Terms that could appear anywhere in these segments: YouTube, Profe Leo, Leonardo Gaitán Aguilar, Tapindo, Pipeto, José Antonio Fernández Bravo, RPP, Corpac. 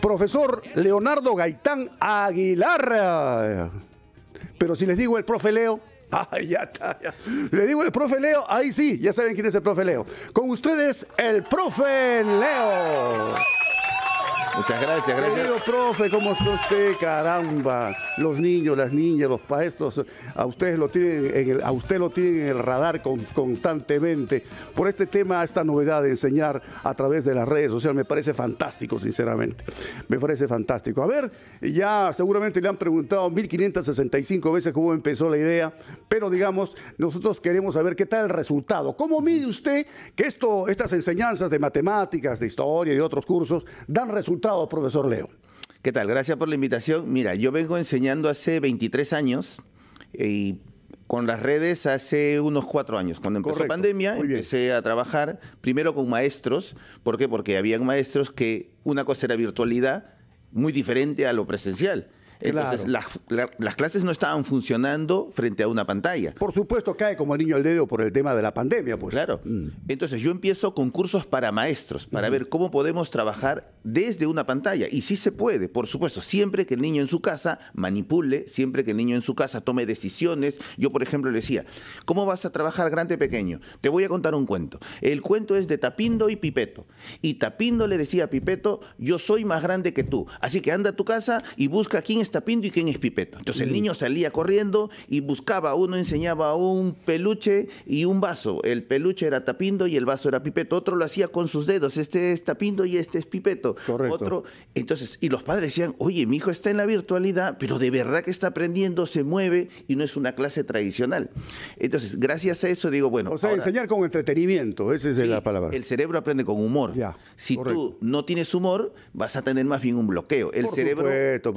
profesor Leonardo Gaitán Aguilar. Pero si les digo el profe Leo, ya está. Ya. Le digo el profe Leo, ahí sí, ya saben quién es el profe Leo. Con ustedes, el profe Leo. Muchas gracias, gracias. Querido profe, ¿cómo está usted? Caramba. Los niños, las niñas, los paestos, a ustedes lo tienen en el, a usted lo tienen en el radar constantemente. Por este tema, esta novedad de enseñar a través de las redes sociales, me parece fantástico, sinceramente. Me parece fantástico. A ver, ya seguramente le han preguntado 1565 veces cómo empezó la idea, pero digamos, nosotros queremos saber qué tal el resultado. ¿Cómo mide usted que estas enseñanzas de matemáticas, de historia y otros cursos dan resultados? Profesor Leo. ¿Qué tal? Gracias por la invitación. Mira, yo vengo enseñando hace 23 años y con las redes hace unos 4 años. Cuando empezó la pandemia empecé a trabajar primero con maestros. ¿Por qué? Porque habían maestros que una cosa era virtualidad muy diferente a lo presencial. Entonces, claro, las clases no estaban funcionando frente a una pantalla. Por supuesto, cae como el niño al dedo por el tema de la pandemia, pues. Claro. Entonces, yo empiezo con cursos para maestros, para ver cómo podemos trabajar desde una pantalla. Y sí se puede, por supuesto, siempre que el niño en su casa manipule, siempre que el niño en su casa tome decisiones. Yo, por ejemplo, le decía, ¿cómo vas a trabajar grande pequeño? Te voy a contar un cuento. El cuento es de Tapindo y Pipeto. Y Tapindo le decía a Pipeto, yo soy más grande que tú, así que anda a tu casa y busca quién es Tapindo y quién es Pipeto. Entonces el niño salía corriendo y buscaba, uno enseñaba un peluche y un vaso. El peluche era Tapindo y el vaso era Pipeto. Otro lo hacía con sus dedos. Este es Tapindo y este es Pipeto. Correcto. Otro, entonces, y los padres decían, oye, mi hijo está en la virtualidad, pero de verdad que está aprendiendo, se mueve y no es una clase tradicional. Entonces, gracias a eso digo, bueno. O sea, ahora, enseñar con entretenimiento, esa es la palabra. El cerebro aprende con humor. Ya, si tú no tienes humor, vas a tener más bien un bloqueo. El cerebro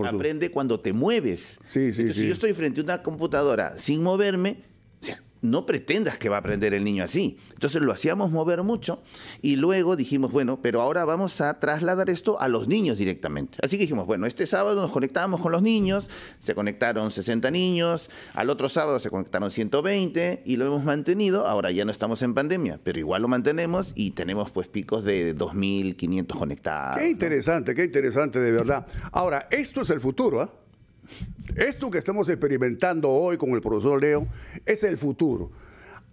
aprende cuando te mueves. Sí, sí, entonces, si yo estoy frente a una computadora sin moverme, o sea, no pretendas que va a aprender el niño así. Entonces lo hacíamos mover mucho y luego dijimos, bueno, pero ahora vamos a trasladar esto a los niños directamente. Así que dijimos, bueno, este sábado nos conectábamos con los niños, se conectaron 60 niños, al otro sábado se conectaron 120 y lo hemos mantenido. Ahora ya no estamos en pandemia, pero igual lo mantenemos y tenemos pues picos de 2500 conectados. Qué interesante de verdad. Ahora, esto es el futuro, ¿eh? Esto que estamos experimentando hoy con el profesor Leo es el futuro.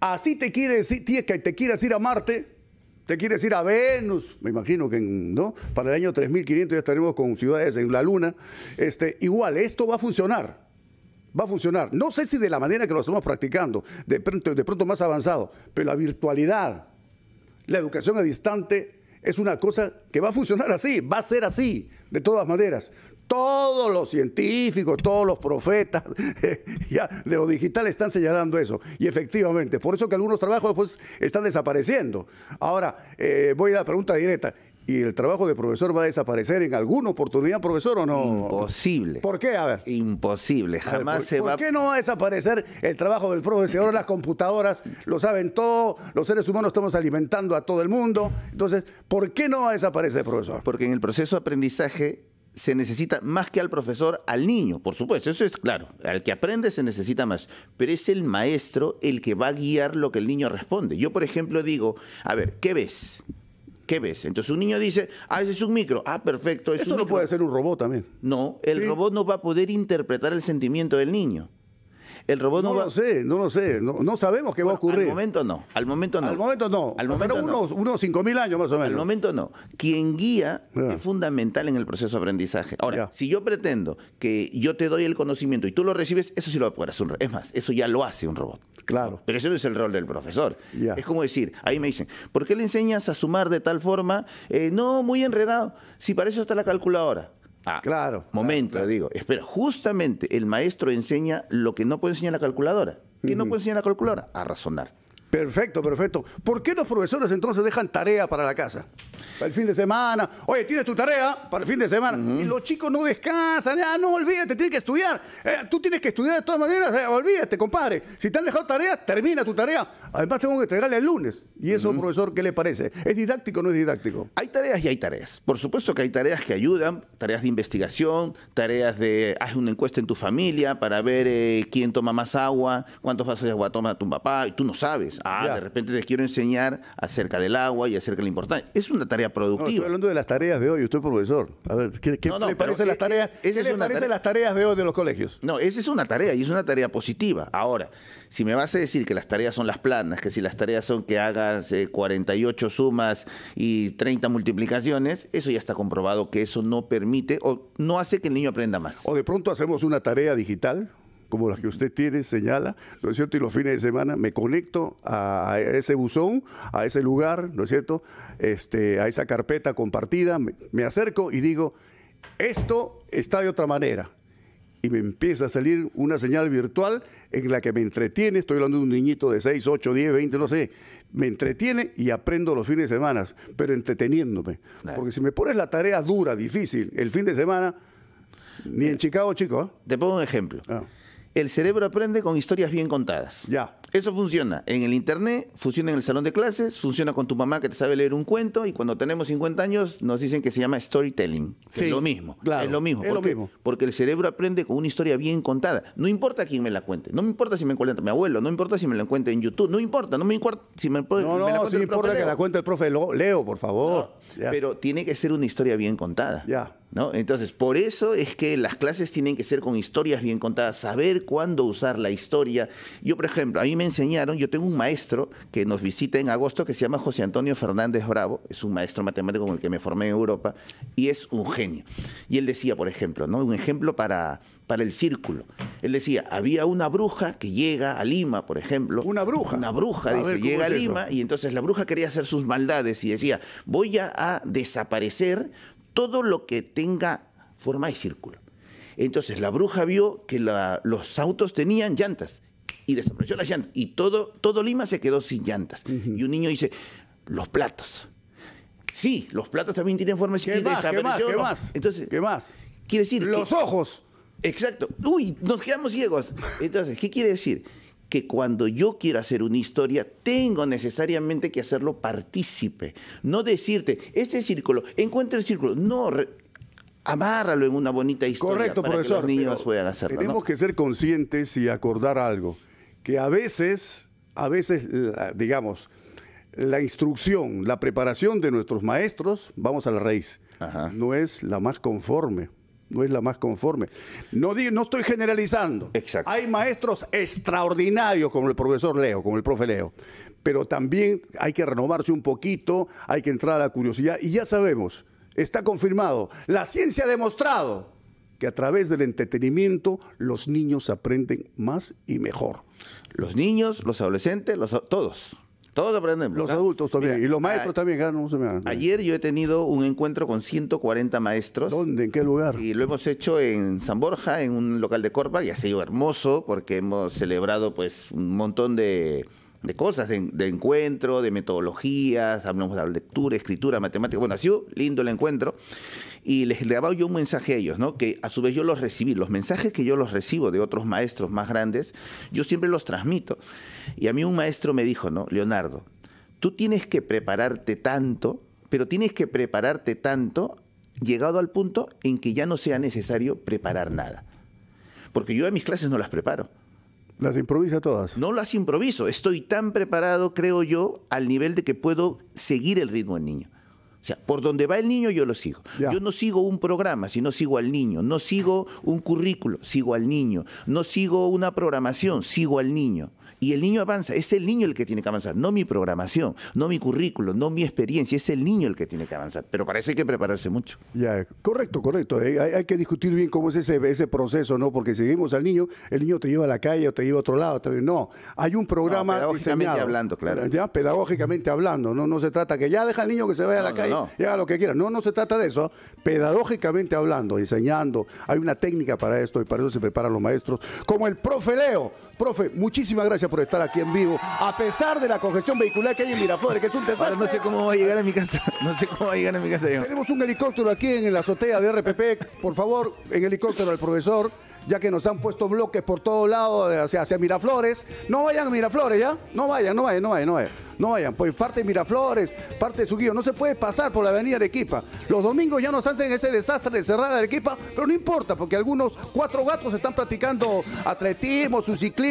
Así te quieres ir, te quieres ir a Marte, te quieres ir a Venus, me imagino que no, para el año 3500 ya estaremos con ciudades en la Luna. Igual, esto va a funcionar. Va a funcionar. No sé si de la manera que lo estamos practicando, de pronto más avanzado, pero la virtualidad, la educación a distancia es una cosa que va a funcionar así, va a ser así, de todas maneras. Todos los científicos, todos los profetas ya de lo digital están señalando eso. Y efectivamente, por eso que algunos trabajos pues, están desapareciendo. Ahora, voy a la pregunta directa. ¿Y el trabajo de profesor va a desaparecer en alguna oportunidad, profesor, o no? Imposible. ¿Por qué? A ver. Imposible. Jamás se va. ¿Por qué no va a desaparecer el trabajo del profesor? Las computadoras lo saben todo. Los seres humanos estamos alimentando a todo el mundo. Entonces, ¿por qué no va a desaparecer, profesor? Porque en el proceso de aprendizaje se necesita más que al profesor, al niño, por supuesto, eso es claro, al que aprende se necesita más, pero es el maestro el que va a guiar lo que el niño responde. Yo, por ejemplo, digo, a ver, ¿qué ves? ¿Qué ves? Entonces un niño dice, ah, ese es un micro. Ah, perfecto, es un micro. Eso no puede ser un robot también. No, el robot no va a poder interpretar el sentimiento del niño. El robot no va... No lo sé. No sabemos qué va a ocurrir. Al momento no. Unos 5.000 años más o menos. Al momento no. Quien guía es fundamental en el proceso de aprendizaje. Ahora, si yo pretendo que yo te doy el conocimiento y tú lo recibes, eso sí lo va a poder hacer. Es más, eso ya lo hace un robot. Claro. Pero ese no es el rol del profesor. Es como decir, ahí me dicen, ¿por qué le enseñas a sumar de tal forma? No, muy enredado. Si para eso está la calculadora. Ah, claro. Momento, digo. Espera, justamente el maestro enseña lo que no puede enseñar la calculadora. ¿Qué no puede enseñar la calculadora? A razonar. Perfecto, perfecto. ¿Por qué los profesores entonces dejan tarea para la casa? Para el fin de semana. Oye, tienes tu tarea para el fin de semana. Y los chicos no descansan. Ah, no, olvídate, tienes que estudiar. Tú tienes que estudiar de todas maneras. Olvídate, compadre. Si te han dejado tarea, termina tu tarea. Además, tengo que entregarle el lunes. ¿Y eso, profesor, qué le parece? ¿Es didáctico o no es didáctico? Hay tareas y hay tareas. Por supuesto que hay tareas que ayudan. Tareas de investigación, tareas de... Haz una encuesta en tu familia para ver quién toma más agua, cuántos vasos de agua toma tu papá. Y tú no sabes. jóvenes, de repente les quiero enseñar acerca del agua y acerca de la importancia. Es una tarea productiva. No, estoy hablando de las tareas de hoy, usted es profesor. A ver, ¿qué le parecen las tareas de hoy de los colegios? No, esa es una tarea y es una tarea positiva. Ahora, si me vas a decir que las tareas son las planas, que si las tareas son que hagas 48 sumas y 30 multiplicaciones, eso ya está comprobado que eso no permite o no hace que el niño aprenda más. O de pronto hacemos una tarea digital, como las que usted tiene, señala, ¿no es cierto? Y los fines de semana me conecto a ese buzón, a ese lugar, ¿no es cierto? A esa carpeta compartida, me acerco y digo, esto está de otra manera. Y me empieza a salir una señal virtual en la que me entretiene, estoy hablando de un niñito de 6, 8, 10, 20, no sé, me entretiene y aprendo los fines de semana, pero entreteniéndome. Claro. Porque si me pones la tarea dura, difícil, el fin de semana, ni en Chicago, chico. Te pongo un ejemplo. El cerebro aprende con historias bien contadas. Eso funciona en el internet, funciona en el salón de clases, funciona con tu mamá que te sabe leer un cuento y cuando tenemos 50 años nos dicen que se llama storytelling. Sí, es lo mismo. Claro, es lo mismo. Porque el cerebro aprende con una historia bien contada. No importa quién me la cuente. No me importa si me cuenta mi abuelo, no me importa si me la cuenta en YouTube, no me importa, no me importa si me, me importa que la cuente el profe Leo, por favor. Pero tiene que ser una historia bien contada. ¿No? Entonces, por eso es que las clases tienen que ser con historias bien contadas, saber cuándo usar la historia. Yo, por ejemplo, a mí me enseñaron, yo tengo un maestro que nos visita en agosto que se llama José Antonio Fernández Bravo, es un maestro matemático con el que me formé en Europa y es un genio. Y él decía, por ejemplo, un ejemplo para el círculo. Él decía, había una bruja que llega a Lima, por ejemplo. ¿Una bruja? Una bruja, dice, llega a Lima y entonces la bruja quería hacer sus maldades y decía, voy a desaparecer todo lo que tenga forma de círculo. Entonces la bruja vio que los autos tenían llantas y desapareció las llantas. Y todo Lima se quedó sin llantas. Y un niño dice, los platos. Sí, los platos también tienen forma de círculo. ¿Qué más? Quiere decir los ojos. Exacto. Uy, nos quedamos ciegos. Entonces, ¿qué quiere decir? Que cuando yo quiero hacer una historia, tengo necesariamente que hacerlo partícipe. No decirte, este círculo, encuentra el círculo. No, amárralo en una bonita historia. Correcto, para profesor, que los niños puedan hacerlo. Tenemos que ser conscientes y acordar algo. Que a veces, digamos, la instrucción, la preparación de nuestros maestros, vamos a la raíz, no es la más conforme. No es la más conforme. No estoy generalizando. Exacto. Hay maestros extraordinarios como el profesor Leo, como el profe Leo. Pero también hay que renovarse un poquito, hay que entrar a la curiosidad. Y ya sabemos, está confirmado, la ciencia ha demostrado que a través del entretenimiento los niños aprenden más y mejor. Los niños, los adolescentes, todos. Todos aprendemos. Los adultos también. Mira, y los maestros también. Ayer yo he tenido un encuentro con 140 maestros. ¿Dónde? ¿En qué lugar? Y lo hemos hecho en San Borja, en un local de Corpac, y ha sido hermoso porque hemos celebrado pues un montón de cosas, de encuentro, de metodologías, hablamos de lectura, escritura, matemática. Bueno, ha sido lindo el encuentro. Y les grababa yo un mensaje a ellos, que a su vez yo los recibí. Los mensajes que yo los recibo de otros maestros más grandes, yo siempre los transmito. Y a mí un maestro me dijo, Leonardo, tú tienes que prepararte tanto, pero tienes que prepararte tanto llegado al punto en que ya no sea necesario preparar nada. Porque yo a mis clases no las preparo. ¿Las improvisa todas? No las improviso. Estoy tan preparado, creo yo, al nivel de que puedo seguir el ritmo del niño. O sea, por donde va el niño yo lo sigo. Yo no sigo un programa, sino sigo al niño. No sigo un currículo, sigo al niño. No sigo una programación, sigo al niño. Y el niño avanza. Es el niño el que tiene que avanzar, no mi programación, no mi currículo, no mi experiencia. Es el niño el que tiene que avanzar. Pero para eso hay que prepararse mucho. Correcto, correcto. Hay que discutir bien cómo es ese proceso, porque seguimos al niño, el niño te lleva a la calle o te lleva a otro lado. No, hay un programa pedagógicamente diseñado, hablando, claro. Pedagógicamente hablando. No se trata que ya deja al niño que se vaya a la calle. Y haga lo que quiera. No se trata de eso. Pedagógicamente hablando, diseñando. Hay una técnica para esto y para eso se preparan los maestros. Como el profe Leo. Profe, muchísimas gracias por estar aquí en vivo. A pesar de la congestión vehicular que hay en Miraflores, que es un desastre. Ahora no sé cómo va a llegar a mi casa. No sé cómo va a llegar a mi casa. Tenemos un helicóptero aquí en la azotea de RPP. Por favor, en helicóptero al profesor, ya que nos han puesto bloques por todos lados hacia Miraflores. No vayan a Miraflores, ¿ya? No vayan. Pues parte de Miraflores, parte de Suquillo. No se puede pasar por la avenida Arequipa. Los domingos ya nos hacen ese desastre de cerrar Arequipa, pero no importa, porque algunos 4 gatos están practicando atletismo, su ciclismo.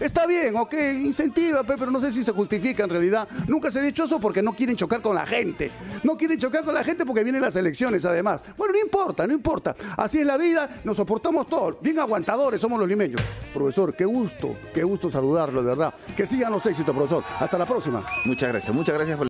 Está bien, ok, incentiva, pero no sé si se justifica en realidad. Nunca se ha dicho eso porque no quieren chocar con la gente. No quieren chocar con la gente porque vienen las elecciones, además. Bueno, no importa, no importa. Así es la vida, nos soportamos todos. Bien aguantadores somos los limeños. Profesor, qué gusto saludarlo, de verdad. Que sigan los éxitos, profesor. Hasta la próxima. Muchas gracias por